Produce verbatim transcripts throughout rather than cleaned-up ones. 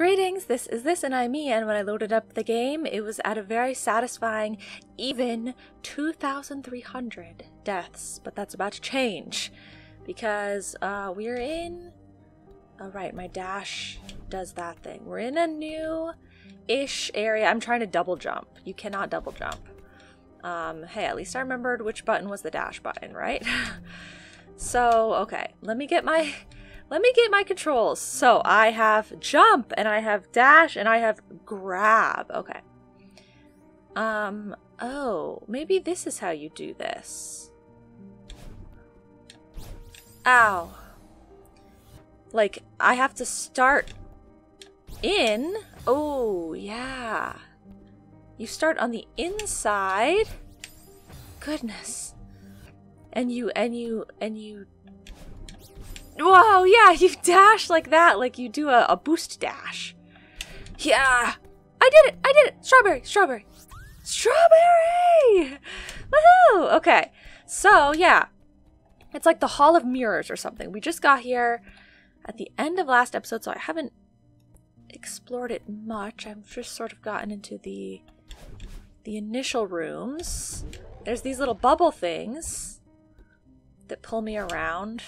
Greetings, this is this and I me, and when I loaded up the game, it was at a very satisfying, even two thousand three hundred deaths, but that's about to change, because uh, we're in... Oh, right, my dash does that thing. We're in a new-ish area. I'm trying to double jump. You cannot double jump. Um, hey, at least I remembered which button was the dash button, right? So, okay, let me get my... Let me get my controls. So I have jump, and I have dash, and I have grab. Okay. Um, oh, maybe this is how you do this. Ow. Like, I have to start in. Oh, yeah. You start on the inside. Goodness. And you, and you, and you... Whoa, yeah, you dash like that, like you do a, a boost dash. Yeah, I did it, I did it. Strawberry, strawberry, strawberry! Woohoo! Okay, so yeah, it's like the Hall of Mirrors or something. We just got here at the end of last episode, so I haven't explored it much. I've just sort of gotten into the, the initial rooms. There's these little bubble things that pull me around.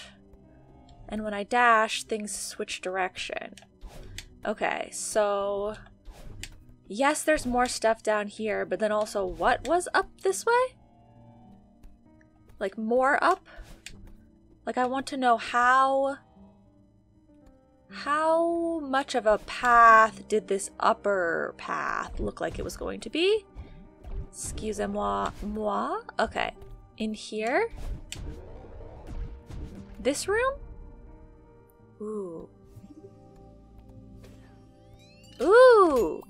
And when I dash, things switch direction. Okay, so... Yes, there's more stuff down here, but then also what was up this way? Like, more up? Like, I want to know how... How much of a path did this upper path look like it was going to be? Excusez-moi. Moi? Okay. In here? This room? Ooh. Ooh!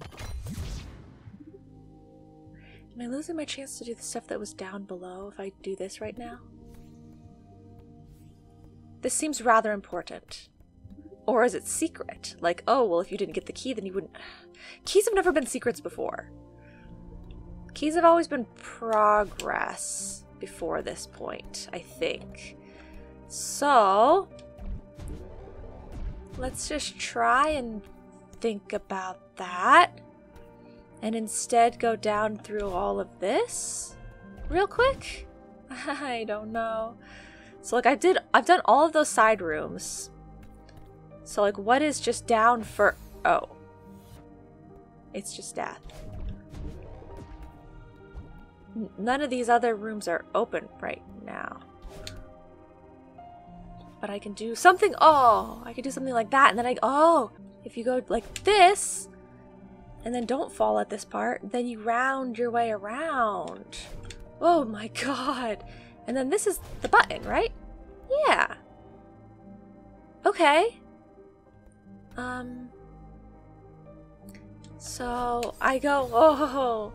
Am I losing my chance to do the stuff that was down below if I do this right now? This seems rather important. Or is it secret? Like, oh, well, if you didn't get the key, then you wouldn't... Keys have never been secrets before. Keys have always been progress before this point, I think. So... Let's just try and think about that and instead go down through all of this real quick. I don't know. So like I did, I've done all of those side rooms. So like what is just down for, oh, it's just death. None of these other rooms are open right now. But I can do something, oh, I can do something like that, and then I, oh, if you go like this, and then don't fall at this part, then you round your way around. Oh my god. And then this is the button, right? Yeah. Okay. Um. So, I go, oh,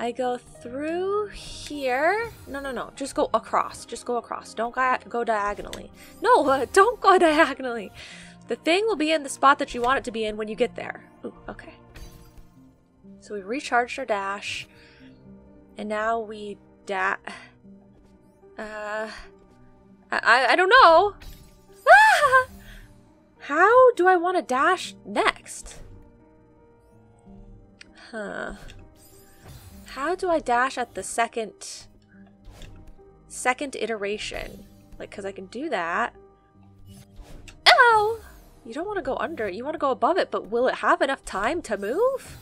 I go through here. No, no, no. Just go across. Just go across. Don't go diagonally. No, uh, don't go diagonally. The thing will be in the spot that you want it to be in when you get there. Ooh, okay. So we recharged our dash. And now we da- Uh... I, I don't know. Ah! How do I want to dash next? Huh... How do I dash at the second second iteration? Like, because I can do that. Oh! You don't want to go under it. You want to go above it, but will it have enough time to move?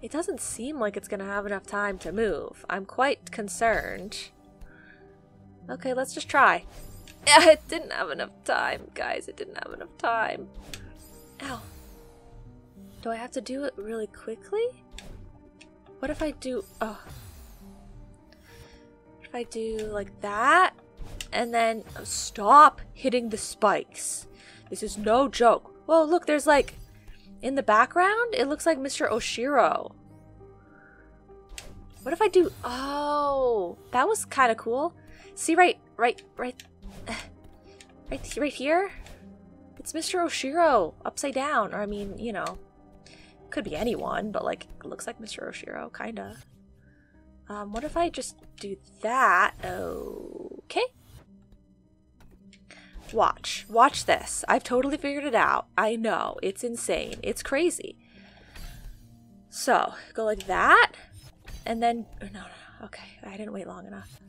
It doesn't seem like it's going to have enough time to move. I'm quite concerned. Okay, let's just try. It didn't have enough time, guys. It didn't have enough time. Ow. Do I have to do it really quickly? What if I do, oh, what if I do like that, and then oh, stop hitting the spikes. This is no joke. Whoa, look, there's like, in the background, it looks like Mister Oshiro. What if I do, oh, that was kind of cool. See right, right, right, right, right here? It's Mister Oshiro, upside down, or I mean, you know. Could be anyone, but like it looks like Mister Oshiro, kinda. Um, what if I just do that? Okay. Watch. Watch this. I've totally figured it out. I know. It's insane. It's crazy. So, go like that. And then... No, no, no. Okay. I didn't wait long enough.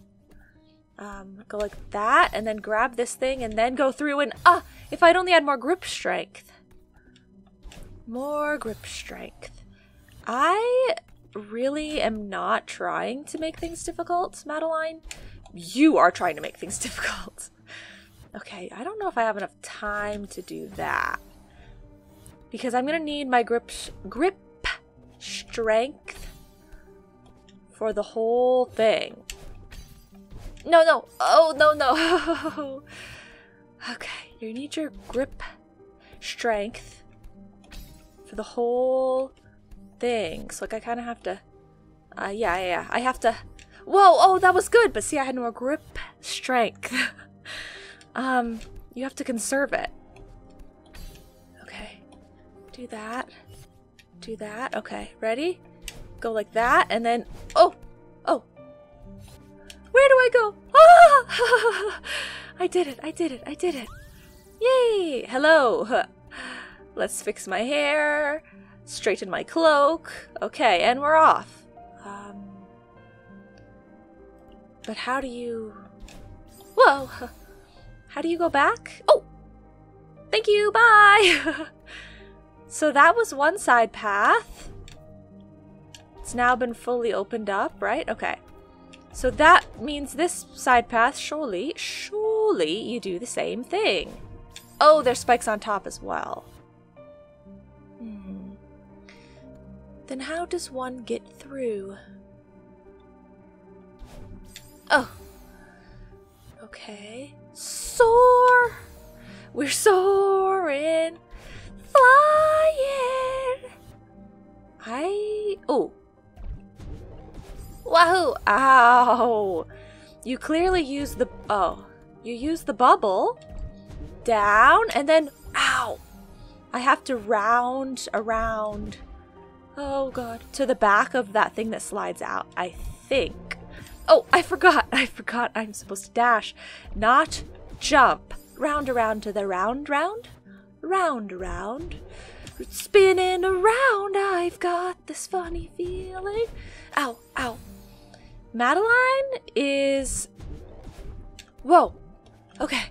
Um, go like that. And then grab this thing. And then go through and... Ah! Uh, if I'd only had more grip strength. More grip strength. I... really am not trying to make things difficult, Madeline. You are trying to make things difficult. Okay, I don't know if I have enough time to do that. Because I'm going to need my grip grip strength for the whole thing. No, no. Oh, no, no. Okay, you need your grip strength for the whole things. Like, I kind of have to... Uh, yeah, yeah, yeah. I have to... Whoa! Oh, that was good! But see, I had more grip strength. um, you have to conserve it. Okay. Do that. Do that. Okay. Ready? Go like that, and then... Oh! Oh! Where do I go? Ah! I did it! I did it! I did it! Yay! Hello! Let's fix my hair... Straighten my cloak. Okay, and we're off. Um, but how do you... Whoa! How do you go back? Oh! Thank you! Bye! So that was one side path. It's now been fully opened up, right? Okay. So that means this side path, surely, surely you do the same thing. Oh, there's spikes on top as well. Then how does one get through? Oh. Okay. Soar! We're soaring! Flying! I... Oh. Wahoo! Ow! You clearly use the... Oh. You use the bubble. Down, and then... Ow! I have to round around... Oh god, to the back of that thing that slides out, I think. Oh, I forgot, I forgot I'm supposed to dash, not jump. Round around to the round round, round round. Spinning around, I've got this funny feeling. Ow, ow. Madeline is... Whoa, okay.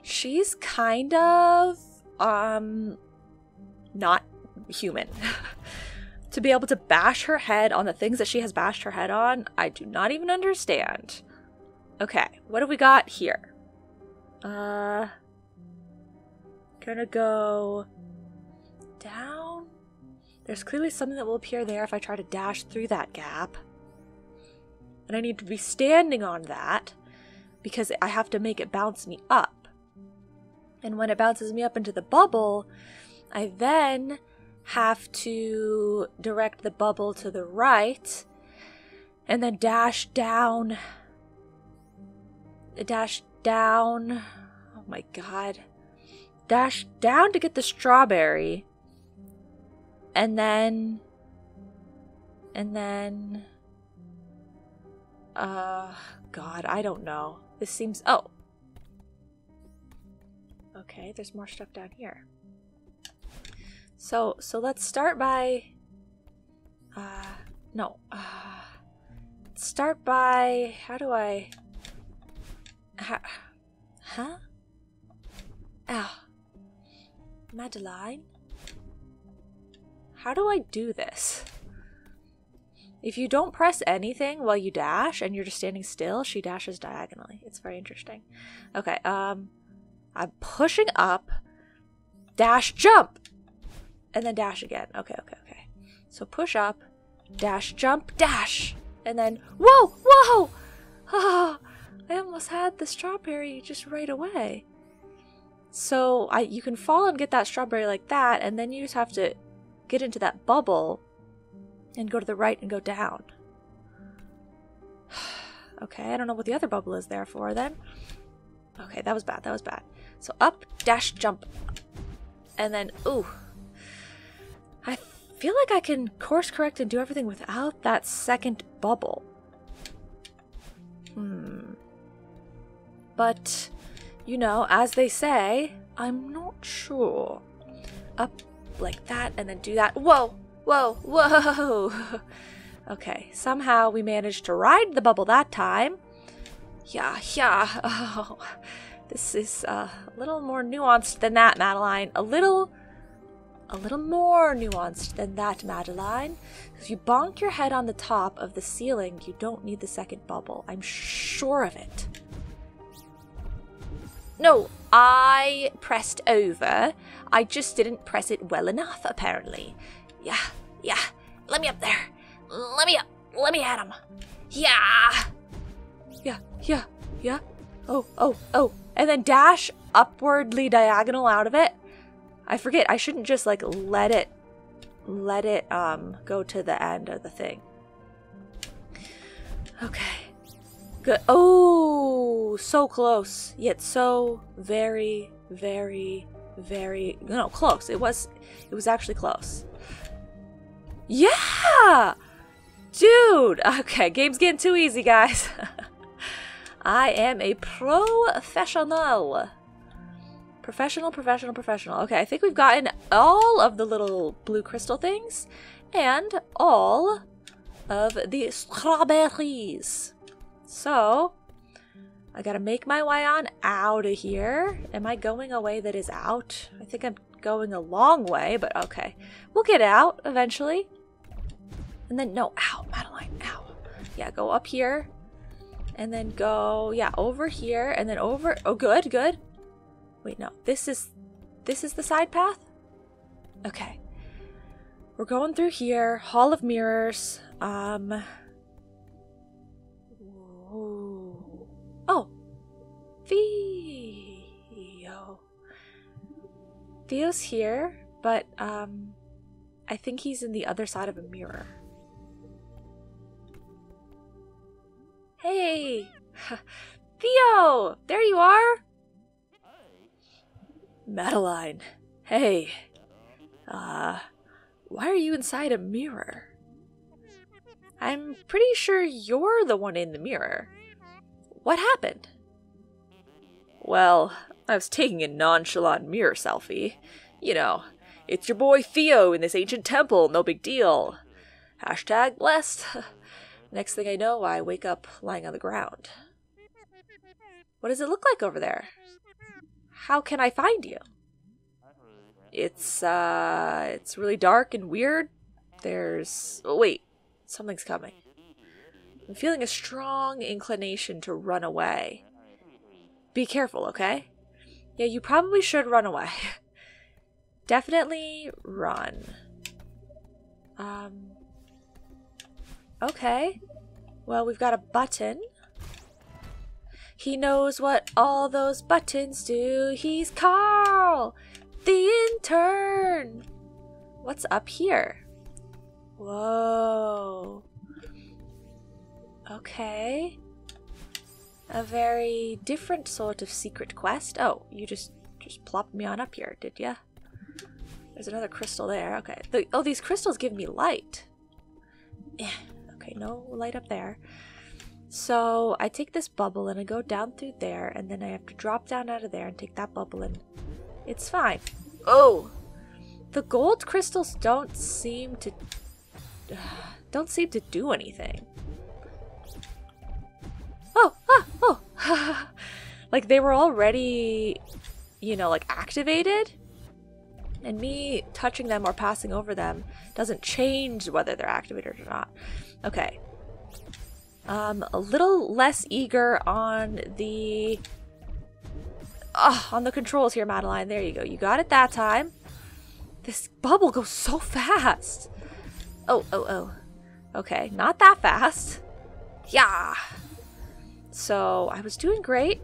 She's kind of, um, not human. To be able to bash her head on the things that she has bashed her head on, I do not even understand. Okay, what do we got here? Uh, gonna go down. There's clearly something that will appear there if I try to dash through that gap. And I need to be standing on that because I have to make it bounce me up. And when it bounces me up into the bubble, I then... have to direct the bubble to the right and then dash down. Dash down. Oh my god. Dash down to get the strawberry. And then. And then. Uh, god, I don't know. This seems. Oh. Okay, there's more stuff down here. So, so let's start by, uh, no, uh, start by, how do I, how, huh? Ow. Madeline? How do I do this? If you don't press anything while you dash and you're just standing still, she dashes diagonally. It's very interesting. Okay, um, I'm pushing up, dash, jump! And then dash again. Okay, okay, okay. So push up, dash, jump, dash. And then, whoa, whoa! Oh, I almost had the strawberry just right away. So I, you can fall and get that strawberry like that, and then you just have to get into that bubble and go to the right and go down. Okay, I don't know what the other bubble is there for then. Okay, that was bad, that was bad. So up, dash, jump. And then, ooh. I feel like I can course correct and do everything without that second bubble. Hmm. But you know, as they say, I'm not sure. Up like that and then do that. Whoa, whoa, whoa. Okay, somehow we managed to ride the bubble that time. Yeah, yeah. Oh, this is uh, a little more nuanced than that, Madeline. A little, a little more nuanced than that, Madeline. If you bonk your head on the top of the ceiling, you don't need the second bubble. I'm sure of it. No, I pressed over. I just didn't press it well enough, apparently. Yeah, yeah. Let me up there. Let me up. Let me at him. Yeah. Yeah, yeah, yeah. Oh, oh, oh. And then dash upwardly diagonal out of it. I forget. I shouldn't just like let it, let it um go to the end of the thing. Okay. Good. Oh, so close. Yet so very, very, very, no, close. It was, it was actually close. Yeah. Dude. Okay. Game's getting too easy, guys. I am a professional. Professional, professional, professional. Okay, I think we've gotten all of the little blue crystal things and all of the strawberries. So, I gotta make my way on out of here. Am I going a way that is out? I think I'm going a long way, but okay. We'll get out eventually. And then, no, ow, Madeline, ow. Yeah, go up here. And then go, yeah, over here, and then over. Oh, good, good. Wait, no, this is, this is the side path? Okay. We're going through here, Hall of Mirrors. Um. Ooh. Oh, Theo. Theo's here, but um, I think he's in the other side of a mirror. Hey! Theo! There you are! Madeline. Hey. Uh, why are you inside a mirror? I'm pretty sure you're the one in the mirror. What happened? Well, I was taking a nonchalant mirror selfie. You know, it's your boy Theo in this ancient temple, no big deal. Hashtag blessed. Next thing I know, I wake up lying on the ground. What does it look like over there? How can I find you? It's, uh, it's really dark and weird. There's... Oh, wait. Something's coming. I'm feeling a strong inclination to run away. Be careful, okay? Yeah, you probably should run away. Definitely run. Um... Okay, well, we've got a button. He knows what all those buttons do. He's Carl, the intern. What's up here? Whoa. Okay. A very different sort of secret quest. Oh, you just, just plopped me on up here, did ya? There's another crystal there. Okay. The, oh, these crystals give me light. Yeah. Okay, no light up there. So I take this bubble and I go down through there, and then I have to drop down out of there and take that bubble, and it's fine. Oh, the gold crystals don't seem to don't seem to do anything. Oh, ah, oh, like they were already, you know, like activated, and me touching them or passing over them doesn't change whether they're activated or not. Okay. Um, a little less eager on the... Oh, on the controls here, Madeline. There you go. You got it that time. This bubble goes so fast. Oh, oh, oh. Okay, not that fast. Yeah. So, I was doing great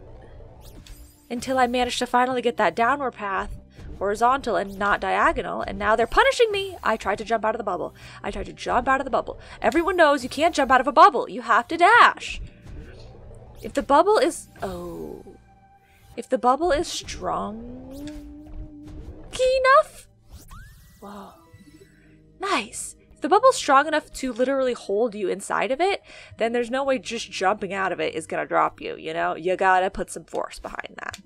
until I managed to finally get that downward path. Horizontal and not diagonal, and now they're punishing me. I tried to jump out of the bubble. I tried to jump out of the bubble. Everyone knows you can't jump out of a bubble. You have to dash. If the bubble is... Oh. If the bubble is strong enough... Whoa. Nice. If the bubble's strong enough to literally hold you inside of it, then there's no way just jumping out of it is gonna drop you, you know? You gotta put some force behind that.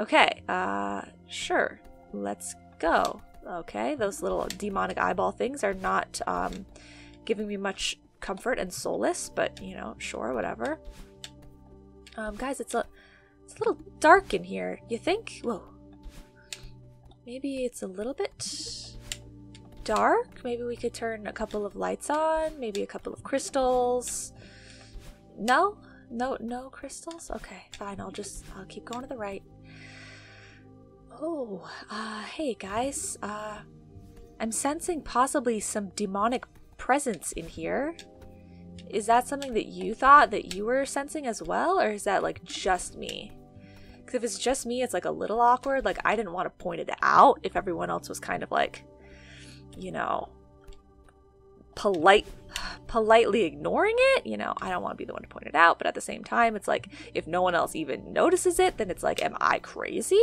Okay, uh, sure. Let's go. Okay, those little demonic eyeball things are not um, giving me much comfort and solace, but, you know, sure, whatever. Um, guys, it's a, it's a little dark in here, you think? Whoa. Maybe it's a little bit dark? Maybe we could turn a couple of lights on, maybe a couple of crystals. No? No, no crystals? Okay, fine, I'll just, I'll keep going to the right. Oh, uh, hey guys, uh, I'm sensing possibly some demonic presence in here. Is that something that you thought that you were sensing as well, or is that like just me? Because if it's just me, it's like a little awkward. Like, I didn't want to point it out if everyone else was kind of like, you know, polite, politely ignoring it. You know, I don't want to be the one to point it out, but at the same time, it's like, if no one else even notices it, then it's like, am I crazy?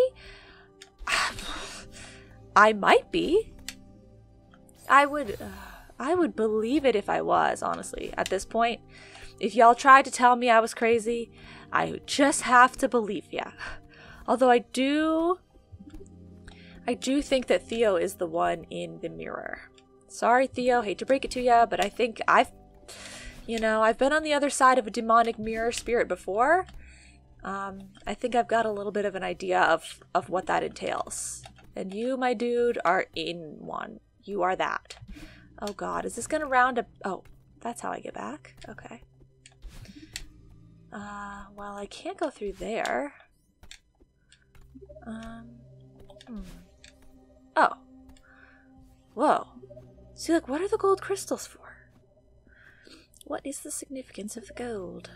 I might be. I would, uh, I would believe it if I was, honestly, at this point. If y'all tried to tell me I was crazy, I would just have to believe ya. Although I do, I do think that Theo is the one in the mirror. Sorry, Theo, hate to break it to ya, but I think I've, you know, I've been on the other side of a demonic mirror spirit before. Um, I think I've got a little bit of an idea of, of what that entails. And you, my dude, are in one. You are that. Oh god, is this gonna round up? Oh, that's how I get back. Okay. Uh, well, I can't go through there. Um, hmm. Oh. Whoa. See, look, what are the gold crystals for? What is the significance of the gold?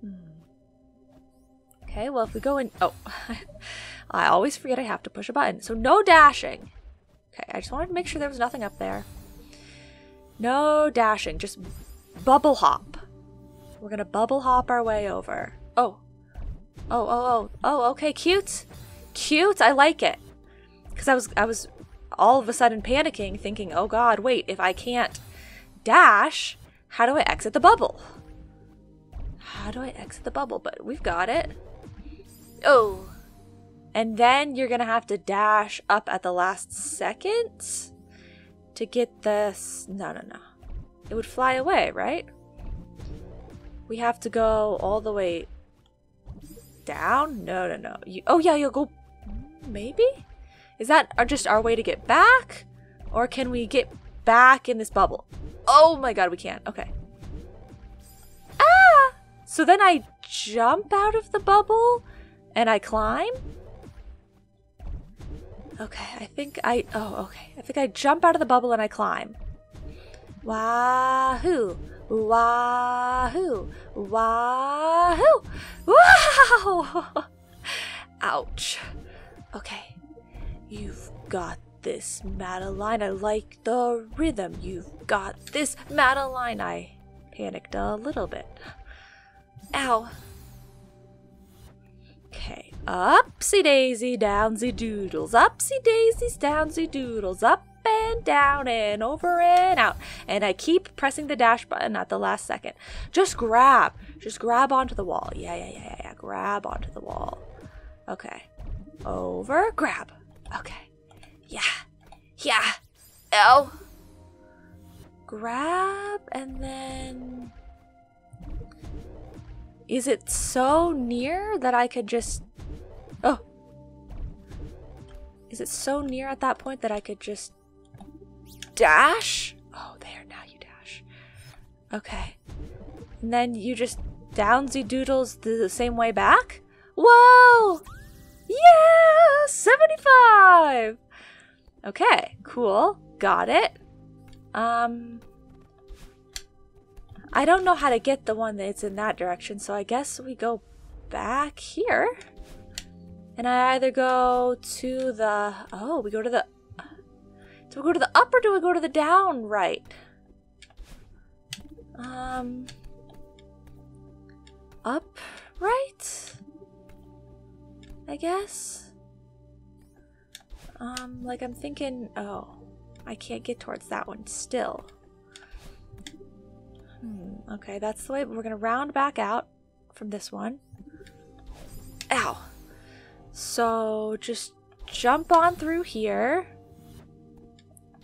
Hmm. Okay, well, if we go in... Oh, I always forget I have to push a button. So no dashing. Okay, I just wanted to make sure there was nothing up there. No dashing, just bubble hop. We're going to bubble hop our way over. Oh. Oh, oh, oh. Oh, okay, cute. Cute, I like it. Because I was, I was all of a sudden panicking, thinking, oh god, wait, if I can't dash, how do I exit the bubble? How do I exit the bubble? But we've got it. Oh, and then you're gonna have to dash up at the last second to get this. No, no, no. It would fly away, right? We have to go all the way down? No, no, no. You... Oh, yeah, you'll go... Maybe? Is that just our way to get back? Or can we get back in this bubble? Oh my god, we can't. Okay. Ah! So then I jump out of the bubble? And I climb? Okay, I think I... Oh, okay. I think I jump out of the bubble and I climb. Wahoo! Wahoo! Wahoo! Wow! Ouch. Okay. You've got this, Madeline. I like the rhythm. You've got this, Madeline. I panicked a little bit. Ow. Okay, upsy daisy, downsy doodles, upsy daisies, downsy doodles, up and down and over and out. And I keep pressing the dash button at the last second. Just grab, just grab onto the wall. Yeah, yeah, yeah, yeah, grab onto the wall. Okay, over, grab. Okay, yeah, yeah, ow. Grab and then... Is it so near that I could just... Oh! Is it so near at that point that I could just... Dash? Oh, there, now you dash. Okay. And then you just downsy doodles the same way back? Whoa! Yeah! seventy-five! Okay, cool. Got it. Um... I don't know how to get the one that's in that direction, so I guess we go back here. And I either go to the... Oh, we go to the... Do we go to the up or do we go to the down right? Um... Up right? I guess? Um, like I'm thinking... Oh, I can't get towards that one still. Hmm, okay, that's the way. We're going to round back out from this one. Ow. So just jump on through here.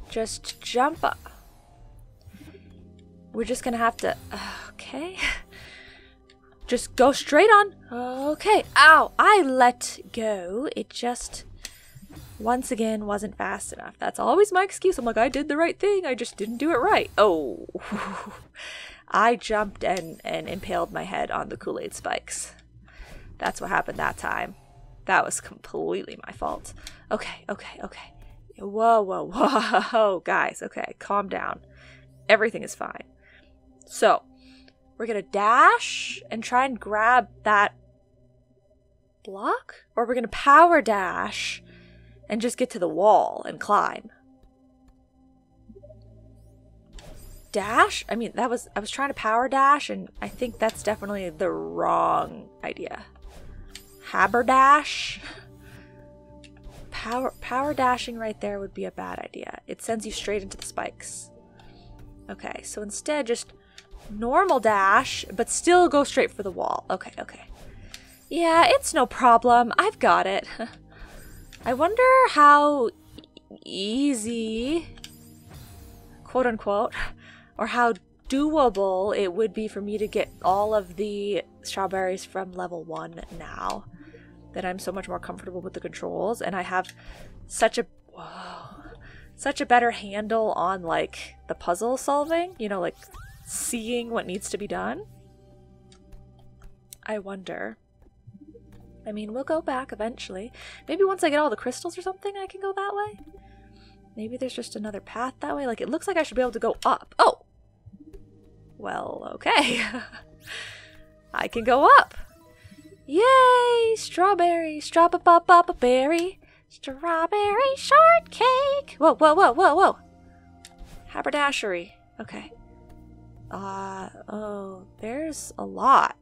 Just jump up. We're just gonna have to, okay. Just go straight on. Okay, ow, I let go. It just, once again, wasn't fast enough. That's always my excuse. I'm like, I did the right thing. I just didn't do it right. Oh, I jumped and, and impaled my head on the Kool-Aid spikes. That's what happened that time. That was completely my fault. Okay, okay, okay. Whoa, whoa, whoa, guys. Okay, calm down. Everything is fine. So, we're gonna dash and try and grab that block? Or we're gonna power dash and just get to the wall and climb. Dash? I mean, that was, I was trying to power dash and I think that's definitely the wrong idea. Haberdash? Power, power dashing right there would be a bad idea. It sends you straight into the spikes. Okay, so instead just normal dash, but still go straight for the wall. Okay, okay. Yeah, it's no problem. I've got it. I wonder how easy, quote unquote, or how doable it would be for me to get all of the strawberries from level one now that I'm so much more comfortable with the controls and I have such a... Whoa. Such a better handle on, like, the puzzle solving, you know, like, seeing what needs to be done. I wonder. I mean, we'll go back eventually. Maybe once I get all the crystals or something, I can go that way? Maybe there's just another path that way? Like, it looks like I should be able to go up. Oh! Well, okay. I can go up! Yay! Strawberry, strawba-ba-ba-ba-berry. Strawberry shortcake! Whoa, whoa, whoa, whoa, whoa! Haberdashery. Okay. Uh, oh, there's a lot.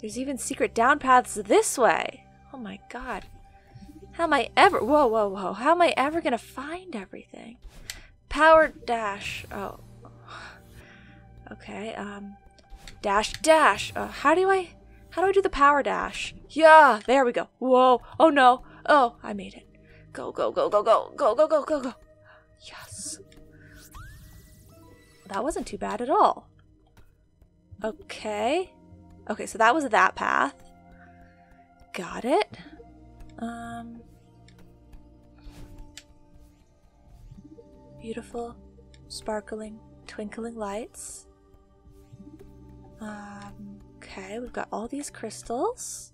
There's even secret down paths this way! Oh my god. How am I ever- whoa, whoa, whoa. How am I ever gonna find everything? Power dash. Oh. Okay, um. Dash, dash! Uh, how do I- How do I do the power dash? Yeah, there we go. Whoa. Oh, no. Oh, I made it. Go, go, go, go, go, go, go, go, go, go. Yes. That wasn't too bad at all. Okay. Okay, so that was that path. Got it. Um. Beautiful, sparkling, twinkling lights. Um. Okay, we've got all these crystals.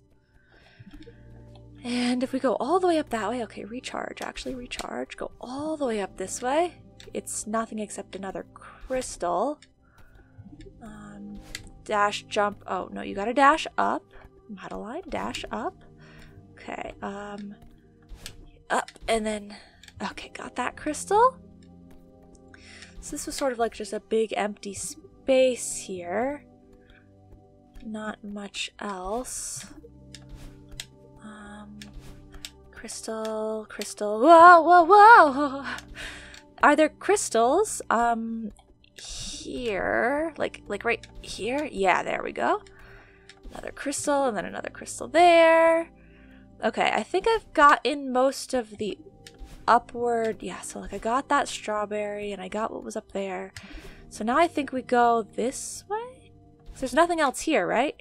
And if we go all the way up that way, okay, recharge, actually recharge, go all the way up this way. It's nothing except another crystal. Um, dash, jump, oh no, you gotta dash up. Madeline, dash up. Okay, um, up and then, okay, got that crystal. So this was sort of like just a big empty space here. Not much else. Um, crystal, crystal. Whoa, whoa, whoa! Are there crystals? Um, here, like, like right here. Yeah, there we go. Another crystal, and then another crystal there. Okay, I think I've gotten most of the upward. Yeah, so like I got that strawberry, and I got what was up there. So now I think we go this way. There's nothing else here, right?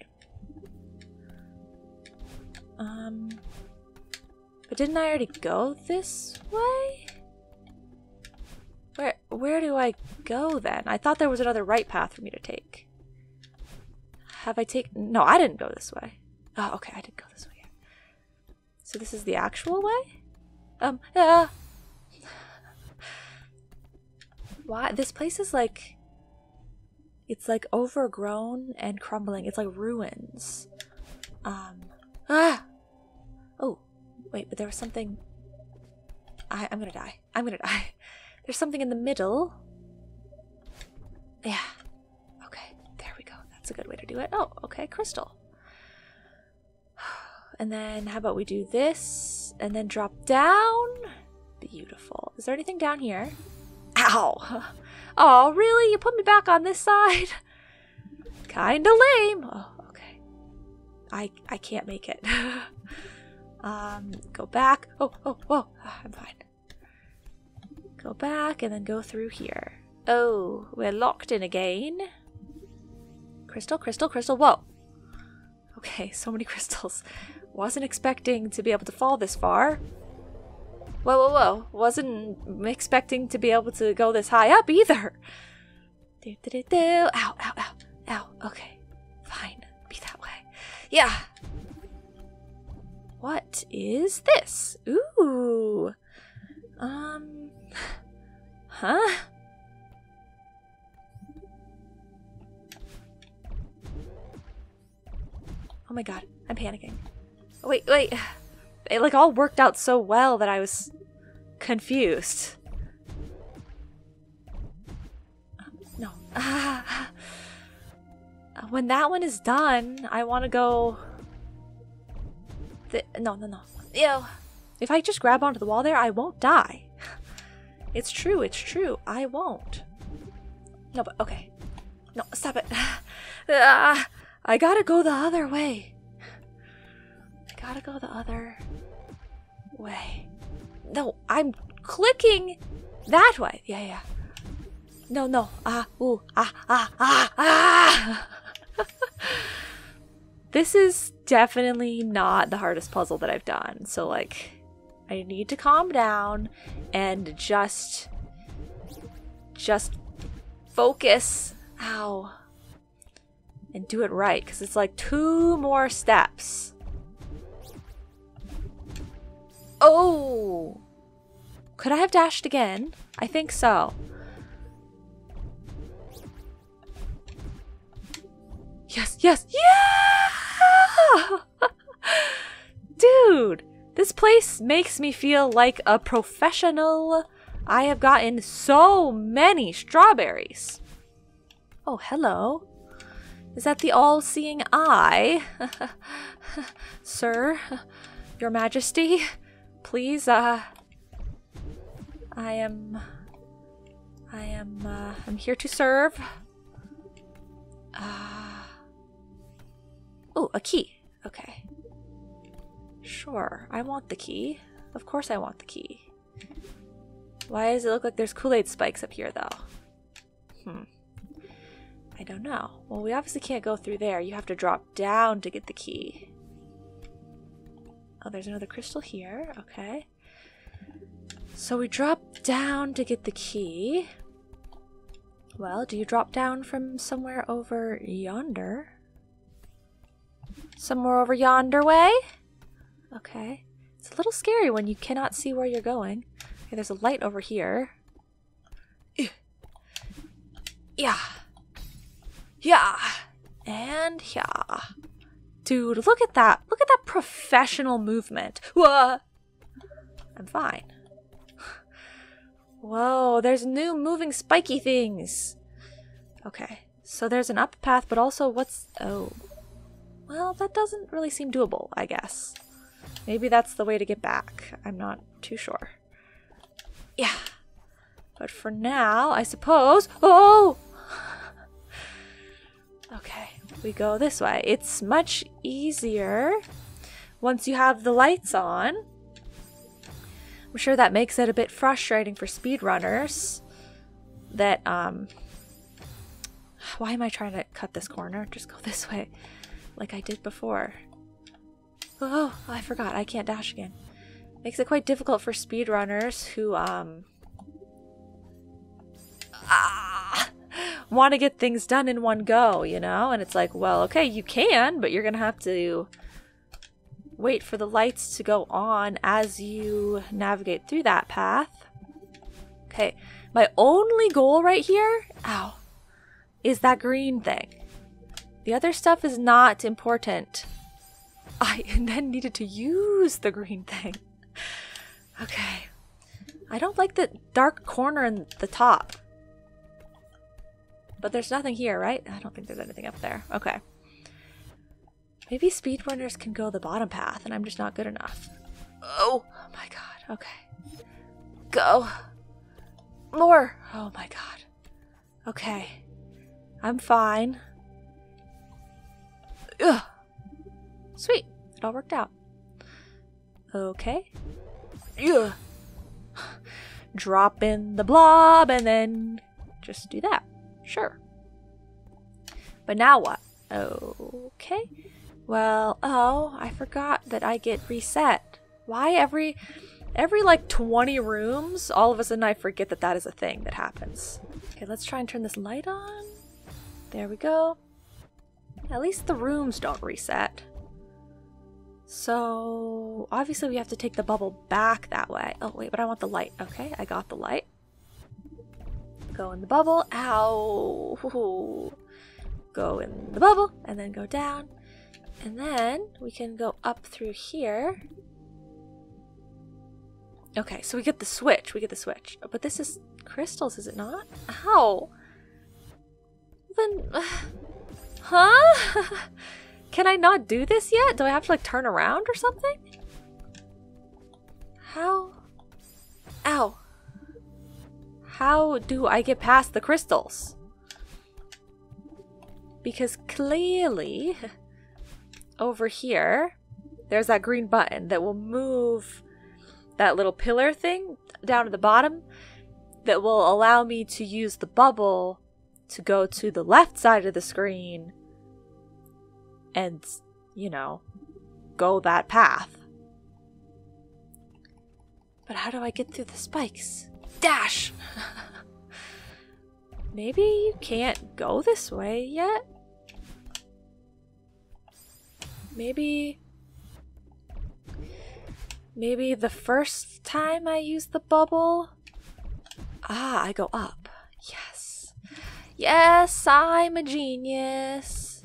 Um, but didn't I already go this way? Where, where do I go then? I thought there was another right path for me to take. Have I taken? No, I didn't go this way. Oh, okay, I did go this way. So this is the actual way? Um, yeah. Why? This place is like... It's like overgrown and crumbling. It's like ruins. Um, ah! Oh, wait, but there was something... I, I'm gonna die. I'm gonna die. There's something in the middle. Yeah. Okay, there we go. That's a good way to do it. Oh, okay, crystal. And then how about we do this? And then drop down. Beautiful. Is there anything down here? Ow! Oh, really? You put me back on this side? Kinda lame. Oh, okay. I I can't make it. Um, go back. Oh, oh, whoa. Ah, I'm fine. Go back and then go through here. Oh, we're locked in again. Crystal, crystal, crystal. Whoa. Okay, so many crystals. Wasn't expecting to be able to fall this far. Whoa, whoa, whoa. Wasn't expecting to be able to go this high up either. Do, do, do, do. Ow, ow, ow, ow. Okay, fine. Be that way. Yeah. What is this? Ooh. Um. Huh? Oh my god, I'm panicking. Oh, wait, wait. It like all worked out so well that I was confused. Um, no. Ah. When that one is done, I want to go... The... No, no, no. Ew. If I just grab onto the wall there, I won't die. It's true, it's true. I won't. No, but okay. No, stop it. Ah. I gotta go the other way. I gotta go the other way. No, I'm clicking that way. Yeah, yeah. No, no. Ah, ooh, ah, ah, ah, ah. This is definitely not the hardest puzzle that I've done. So, like, I need to calm down and just, just focus. Ow. And do it right, because it's like two more steps. Oh! Could I have dashed again? I think so. Yes, yes, yeah! Dude, this place makes me feel like a professional. I have gotten so many strawberries. Oh, hello. Is that the all-seeing eye? Sir, your majesty, please, uh, I am, I am, uh, I'm here to serve. Uh, oh, a key. Okay. Sure, I want the key. Of course I want the key. Why does it look like there's Kool-Aid spikes up here, though? Hmm. I don't know. Well, we obviously can't go through there. You have to drop down to get the key. Oh, there's another crystal here. Okay. So we drop down to get the key. Well, do you drop down from somewhere over yonder? Somewhere over yonder way? Okay. It's a little scary when you cannot see where you're going. Okay, there's a light over here. Yeah. Yeah, and yeah. Dude, look at that. Look at that professional movement. Whoa. I'm fine. Whoa, there's new moving spiky things. Okay, so there's an up path, but also what's... Oh. Well, that doesn't really seem doable, I guess. Maybe that's the way to get back. I'm not too sure. Yeah. But for now, I suppose... Oh! Okay, we go this way. It's much easier once you have the lights on. I'm sure that makes it a bit frustrating for speedrunners that, um... Why am I trying to cut this corner? Just go this way like I did before. Oh, I forgot. I can't dash again. Makes it quite difficult for speedrunners who, um... Ah! Want to get things done in one go, you know? And it's like, well, okay, you can, but you're gonna have to wait for the lights to go on as you navigate through that path. Okay, my only goal right here, ow, is that green thing. The other stuff is not important. I then needed to use the green thing. Okay. I don't like the dark corner in the top. But there's nothing here, right? I don't think there's anything up there. Okay. Maybe speedrunners can go the bottom path and I'm just not good enough. Oh, oh my god. Okay. Go. More. Oh my god. Okay. I'm fine. Ugh. Sweet. It all worked out. Okay. Yeah. Drop in the blob and then just do that. Sure. But now what? Okay. Well, oh, I forgot that I get reset. Why every, every like twenty rooms, all of a sudden I forget that that is a thing that happens. Okay, let's try and turn this light on. There we go. At least the rooms don't reset. So, obviously we have to take the bubble back that way. Oh wait, but I want the light. Okay, I got the light. Go in the bubble. Ow! Go in the bubble, and then go down. And then we can go up through here. Okay, so we get the switch. We get the switch. But this is crystals, is it not? Ow! Then... Uh, huh? Can I not do this yet? Do I have to like turn around or something? How? Ow. How do I get past the crystals? Because clearly over here there's that green button that will move that little pillar thing down to the bottom that will allow me to use the bubble to go to the left side of the screen and, you know, go that path. But how do I get through the spikes? Dash! Maybe you can't go this way yet? Maybe... Maybe the first time I use the bubble? Ah, I go up. Yes. Yes, I'm a genius.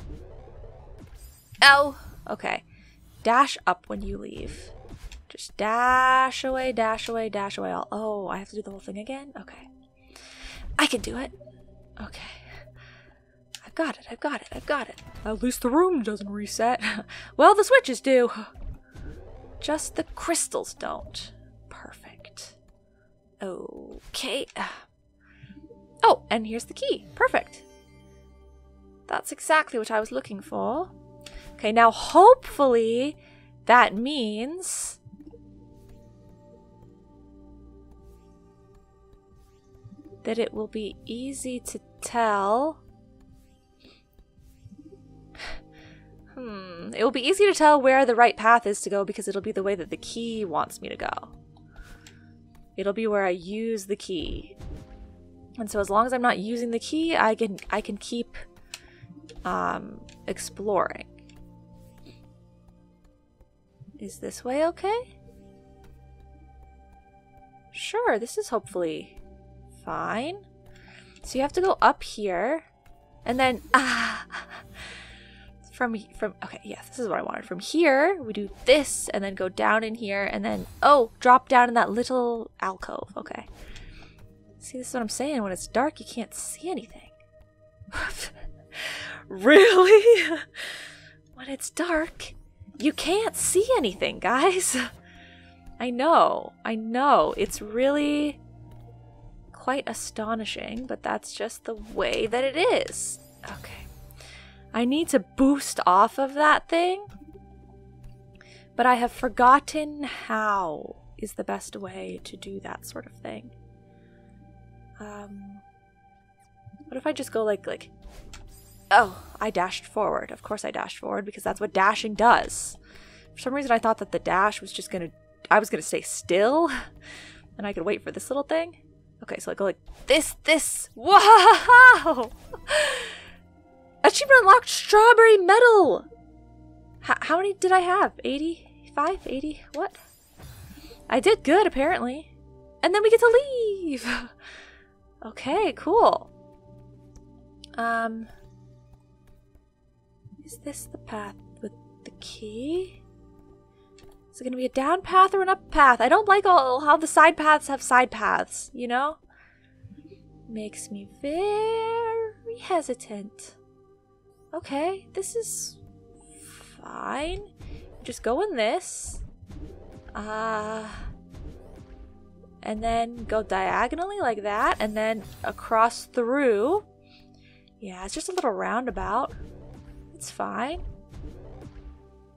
Oh, okay. Dash up when you leave. Just dash away, dash away, dash away. All. Oh, I have to do the whole thing again? Okay. I can do it. Okay. I've got it, I've got it, I've got it. At least the room doesn't reset. Well, the switches do. Just the crystals don't. Perfect. Okay. Oh, and here's the key. Perfect. That's exactly what I was looking for. Okay, now hopefully that means that it will be easy to tell. Hmm, it will be easy to tell where the right path is to go because it'll be the way that the key wants me to go. It'll be where I use the key. And so as long as I'm not using the key, I can I can keep um, exploring. Is this way okay? Sure, this is hopefully fine. So you have to go up here and then ah from from okay, yes, this is what I wanted. From here, we do this and then go down in here and then oh, drop down in that little alcove. Okay. See, this is what I'm saying. When it's dark, you can't see anything. Really? When it's dark, you can't see anything, guys. I know, I know. It's really quite astonishing, but that's just the way that it is. Okay. I need to boost off of that thing, but I have forgotten how is the best way to do that sort of thing. Um, what if I just go like, like, oh, I dashed forward. Of course I dashed forward because that's what dashing does. For some reason I thought that the dash was just gonna... I was gonna stay still and I could wait for this little thing. Okay, so I go like this, this. Whoa! Achievement unlocked, strawberry medal! H how many did I have? eighty-five? eighty? What? I did good apparently. And then we get to leave! Okay, cool. Um... Is this the path with the key? Is it going to be a down path or an up path? I don't like all how the side paths have side paths, you know? Makes me very hesitant. Okay, this is fine. Just go in this. Uh, and then go diagonally like that. And then across through. Yeah, it's just a little roundabout. It's fine.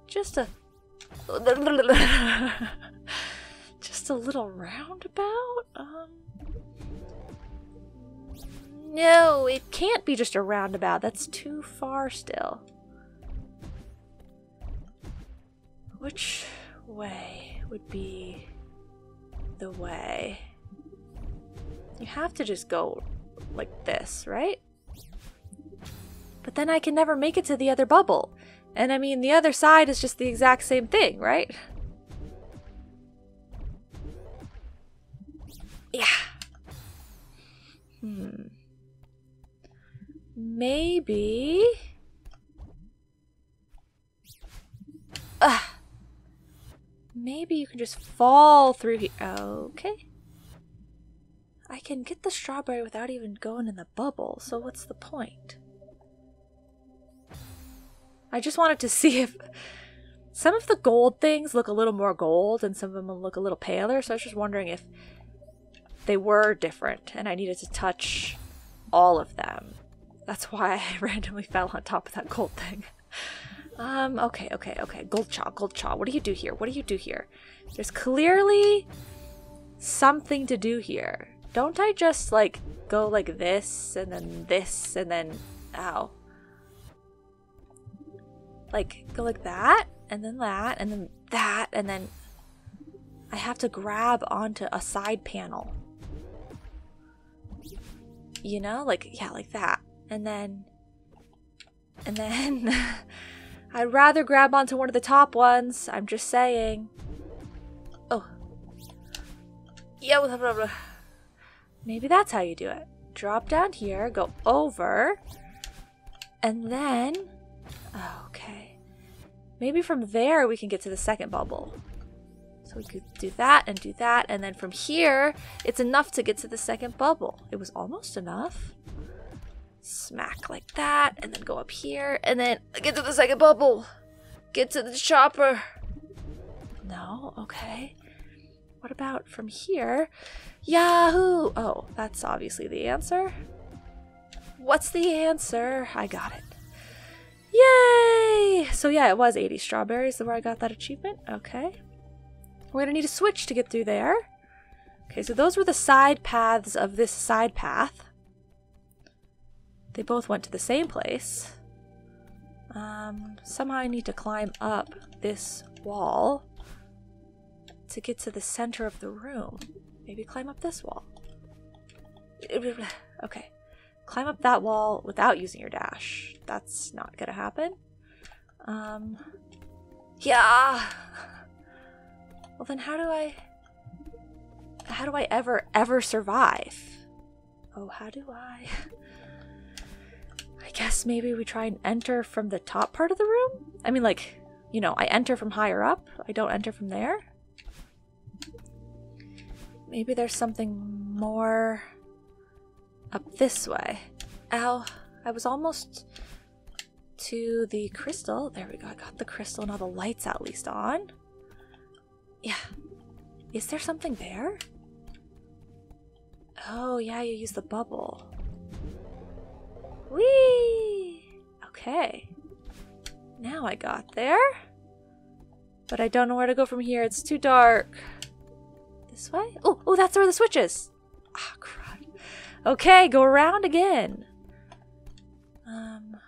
Just a Just a little roundabout? Um... No, it can't be just a roundabout. That's too far still. Which way would be the way? You have to just go like this, right? But then I can never make it to the other bubble. And I mean, the other side is just the exact same thing, right? Yeah. Hmm. Maybe... Ugh. Maybe you can just fall through here. Okay. I can get the strawberry without even going in the bubble, so what's the point? I just wanted to see if... Some of the gold things look a little more gold, and some of them look a little paler, so I was just wondering if they were different, and I needed to touch all of them. That's why I randomly fell on top of that gold thing. Um, okay, okay, okay. Gold Chaw, Gold Chaw. What do you do here? What do you do here? There's clearly something to do here. Don't I just, like, go like this, and then this, and then... Ow. Like, go like that, and then that, and then that, and then... I have to grab onto a side panel. You know? Like, yeah, like that. And then... And then... I'd rather grab onto one of the top ones. I'm just saying. Oh. Yeah. Maybe that's how you do it. Drop down here, go over, and then... Okay. Maybe from there we can get to the second bubble. So we could do that and do that, and then from here, it's enough to get to the second bubble. It was almost enough. Smack like that, and then go up here, and then get to the second bubble. Get to the chopper. No, okay. What about from here? Yahoo! Oh, that's obviously the answer. What's the answer? I got it. Yay! So yeah, it was eighty strawberries where I got that achievement. Okay. We're gonna need a switch to get through there. Okay, so those were the side paths of this side path. They both went to the same place. Um, somehow I need to climb up this wall to get to the center of the room. Maybe climb up this wall. Okay. Climb up that wall without using your dash. That's not gonna happen. Um, yeah! Well then how do I... How do I ever, ever survive? Oh, how do I... I guess maybe we try and enter from the top part of the room? I mean, like, you know, I enter from higher up. I don't enter from there. Maybe there's something more up this way. Ow. I was almost to the crystal. There we go. I got the crystal. Now the light's at least on. Yeah. Is there something there? Oh, yeah, you use the bubble. Whee! Okay. Now I got there. But I don't know where to go from here. It's too dark. This way? Oh, oh, that's where the switch is. Ah, crud. Okay, go around again. Um.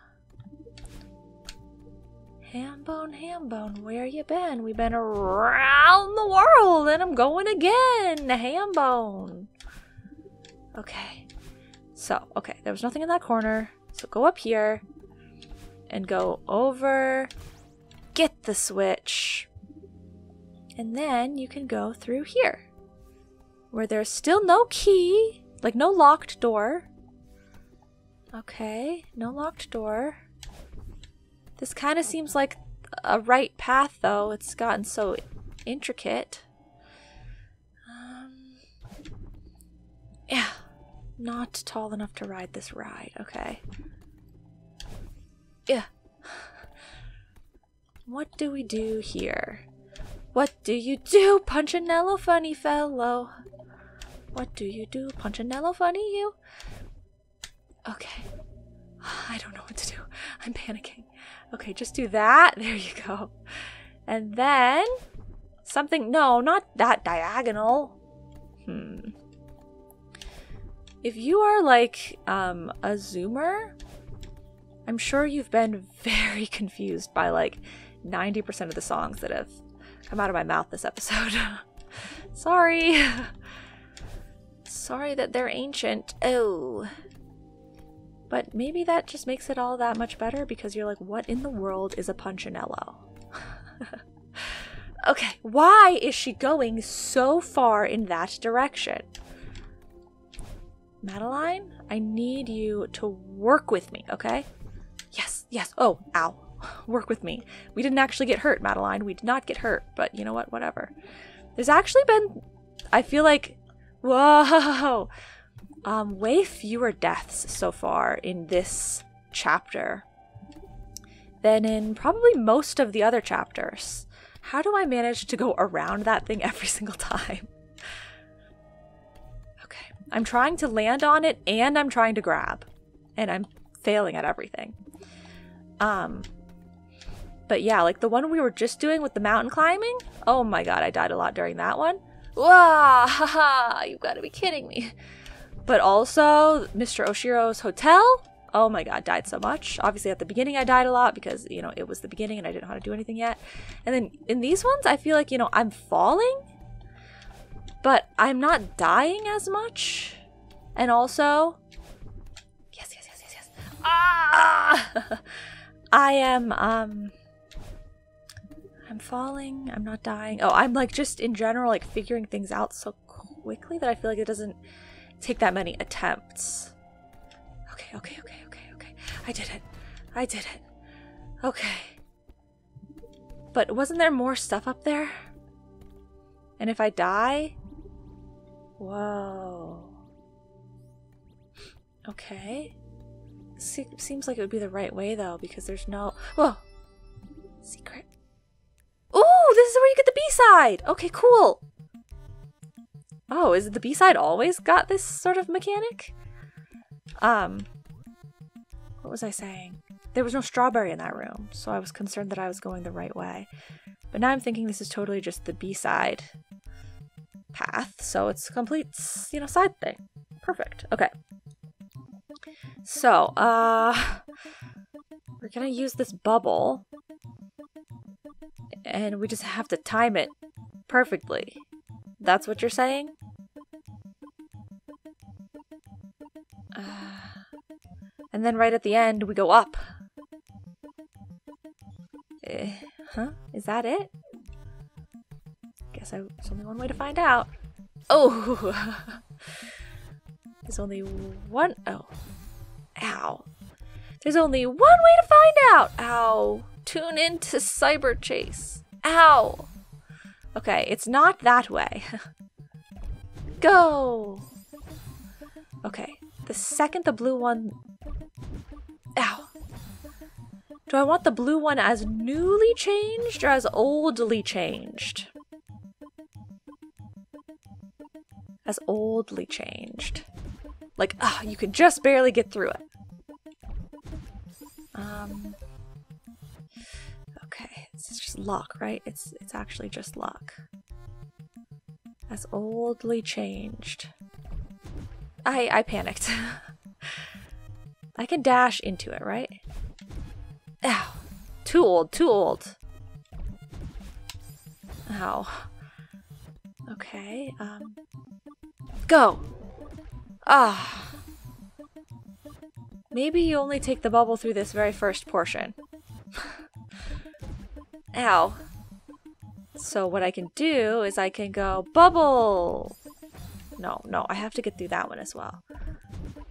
Hambone, Hambone, where you been? We've been around the world and I'm going again. Hambone. Okay. So, okay, there was nothing in that corner. So go up here and go over, get the switch, and then you can go through here where there's still no key, like no locked door. Okay, no locked door. This kind of seems like a right path though. It's gotten so intricate. Um, yeah. Not tall enough to ride this ride. Okay. Yeah. What do we do here? What do you do, Punchinello funny fellow? What do you do, Punchinello funny you? Okay. I don't know what to do. I'm panicking. Okay, just do that. There you go. And then something, no, not that diagonal. Hmm. If you are like um, a zoomer, I'm sure you've been very confused by like ninety percent of the songs that have come out of my mouth this episode. Sorry. Sorry that they're ancient. Oh. But maybe that just makes it all that much better because you're like, what in the world is a Punchinello? Okay, why is she going so far in that direction? Madeline, I need you to work with me, okay? Yes, yes. Oh, ow. Work with me. We didn't actually get hurt, Madeline. We did not get hurt, but you know what? Whatever. There's actually been, I feel like, whoa, um, way fewer deaths so far in this chapter than in probably most of the other chapters. How do I manage to go around that thing every single time? Okay, I'm trying to land on it and I'm trying to grab and I'm failing at everything. Um, but yeah, like the one we were just doing with the mountain climbing. Oh my God, I died a lot during that one. Wow, haha, you've got to be kidding me. But also Mister Oshiro's hotel. Oh my God, died so much. Obviously at the beginning I died a lot because, you know, it was the beginning and I didn't know how to do anything yet. And then in these ones, I feel like, you know, I'm falling, but I'm not dying as much. And also, yes, yes, yes, yes, yes. Ah! I am, um, I'm falling, I'm not dying. Oh, I'm like just in general, like figuring things out so quickly that I feel like it doesn't take that many attempts. Okay, okay, okay, okay, okay. I did it. I did it. Okay. But wasn't there more stuff up there? And if I die? Whoa. Okay. Se- seems like it would be the right way though, because there's no, whoa, secret. Ooh, this is where you get the B-side. Okay, cool. Oh, is it the B-side always got this sort of mechanic? Um, what was I saying? There was no strawberry in that room, so I was concerned that I was going the right way. But now I'm thinking this is totally just the B-side path, so it's a complete, you know, side thing. Perfect. Okay. So, uh, we're gonna use this bubble, and we just have to time it perfectly. That's what you're saying? Uh, and then right at the end, we go up. Uh, huh? Is that it? Guess I, there's only one way to find out. Oh! There's only one. Oh. Ow. There's only one way to find out. Ow. Tune in to Cyberchase. Ow. Okay, it's not that way. Go. Okay, the second the blue one. Ow. Do I want the blue one as newly changed or as oldly changed? As oldly changed. Like, ah, oh, you can just barely get through it. Um. Okay, it's just luck, right? It's it's actually just luck. As oldly changed. I I panicked. I can dash into it, right? Ow. Too old, too old. Ow. Okay. Um. Go. Ah. Maybe you only take the bubble through this very first portion. Ow. So what I can do is I can go bubble. No, no, I have to get through that one as well.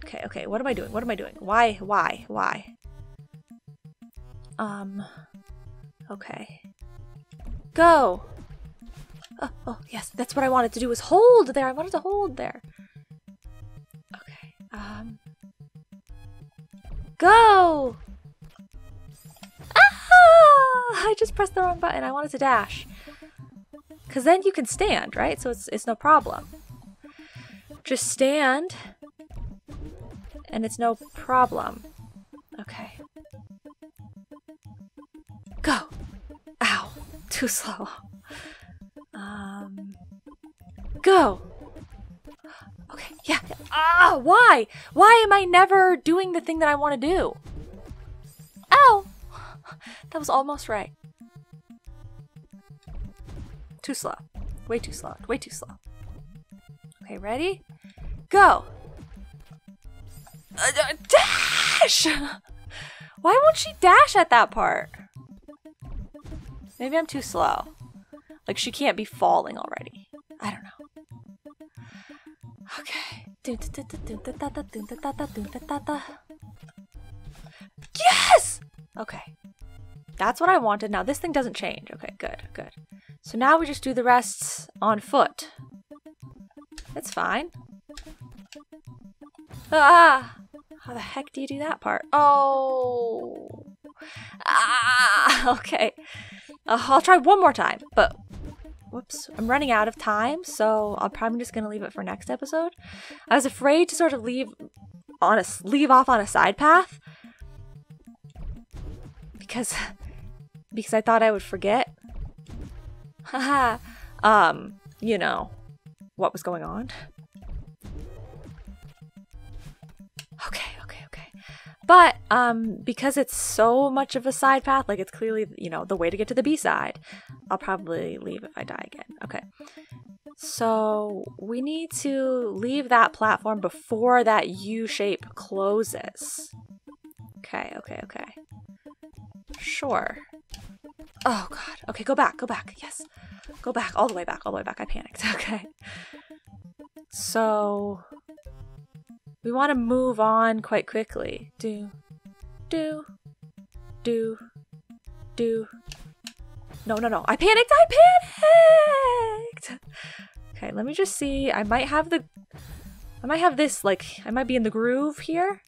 Okay, okay, what am I doing? What am I doing? Why, why, why? Um, okay. Go. Oh, oh, yes, that's what I wanted to do was hold there. I wanted to hold there. Um, go! Ah! I just pressed the wrong button. I wanted to dash. Because then you can stand, right? So it's, it's no problem. Just stand. And it's no problem. Okay. Go! Ow. too slow. Um, go! Okay, yeah. Ah, why? Why am I never doing the thing that I want to do? Ow! That was almost right. Too slow. Way too slow. Way too slow. Okay, ready? Go! Uh, uh, dash! Why won't she dash at that part? Maybe I'm too slow. Like, she can't be falling already. I don't know. Okay. Yes! Okay. That's what I wanted. Now, this thing doesn't change. Okay, good, good. So now we just do the rests on foot. That's fine. Ah! How the heck do you do that part? Oh! Ah! Okay. Uh, I'll try one more time, but... Whoops. I'm running out of time, so I'm probably just going to leave it for next episode. I was afraid to sort of leave, on a, leave off on a side path. Because... Because I thought I would forget. Haha. um, you know, what was going on. Okay, okay, okay. But, um, because it's so much of a side path, like it's clearly, you know, the way to get to the B side, I'll probably leave if I die again. Okay. So we need to leave that platform before that U shape closes. Okay, okay, okay. Sure. Oh god. Okay, go back, go back. Yes. Go back, all the way back, all the way back. I panicked. Okay. So... we want to move on quite quickly. Do, do, do, do. No, no, no. I panicked! I panicked! Okay, let me just see. I might have the... I might have this, like, I might be in the groove here.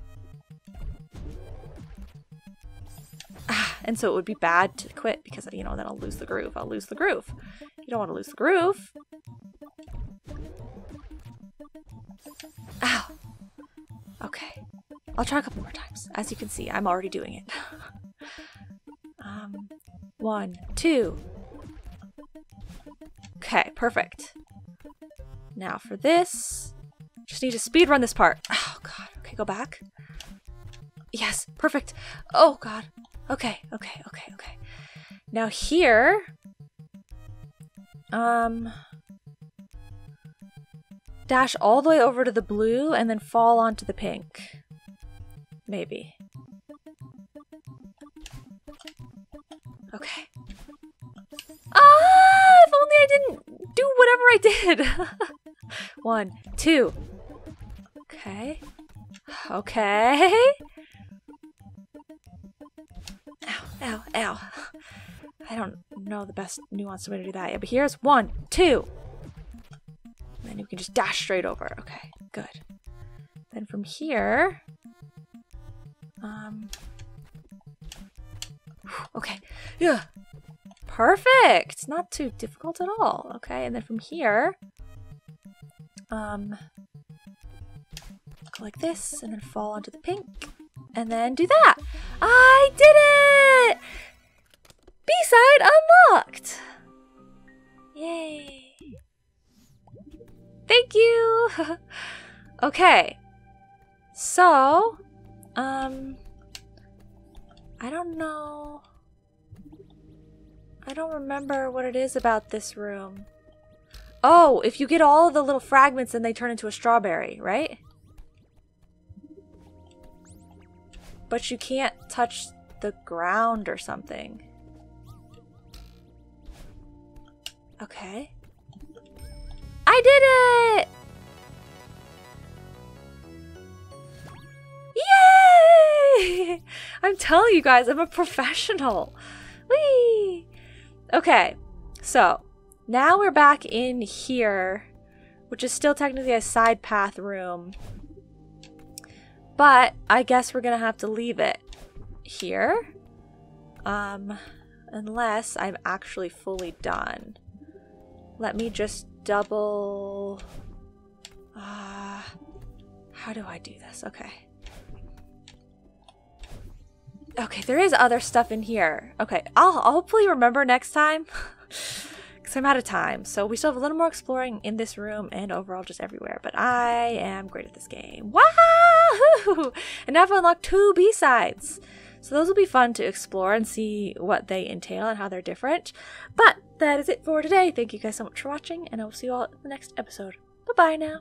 Ah, and so it would be bad to quit because, you know, then I'll lose the groove. I'll lose the groove. You don't want to lose the groove. Ow. Okay, I'll try a couple more times. As you can see, I'm already doing it. um, one, two. Okay, perfect. Now for this, just need to speed run this part. Oh god. Okay, go back. Yes, perfect. Oh god. Okay, okay, okay, okay. Now here, um. dash all the way over to the blue and then fall onto the pink. Maybe. Okay. Ah! If only I didn't do whatever I did! One, two. Okay. Okay. Ow, ow, ow. I don't know the best nuanced way to do that yet, but here's one, two. And you can just dash straight over. Okay, good. Then from here, um, okay, yeah, perfect. Not too difficult at all. Okay, and then from here, um, go like this, and then fall onto the pink, and then do that. I did it. B-side unlocked. Yay. Thank you! Okay. So, um, I don't know. I don't remember what it is about this room. Oh, if you get all of the little fragments, then they turn into a strawberry, right? But you can't touch the ground or something. Okay. I did it! Yay! I'm telling you guys, I'm a professional. Whee! Okay, so now we're back in here, which is still technically a side path room. But I guess we're gonna have to leave it here. Um, unless I'm actually fully done. Let me just double... Uh, how do I do this? Okay. Okay, there is other stuff in here. Okay, I'll, I'll hopefully remember next time. because I'm out of time. So we still have a little more exploring in this room and overall just everywhere. But I am great at this game. Wahoo! And now I've unlocked two B-sides. So those will be fun to explore and see what they entail and how they're different. But that is it for today. Thank you guys so much for watching, and I will see you all in the next episode. Bye-bye now.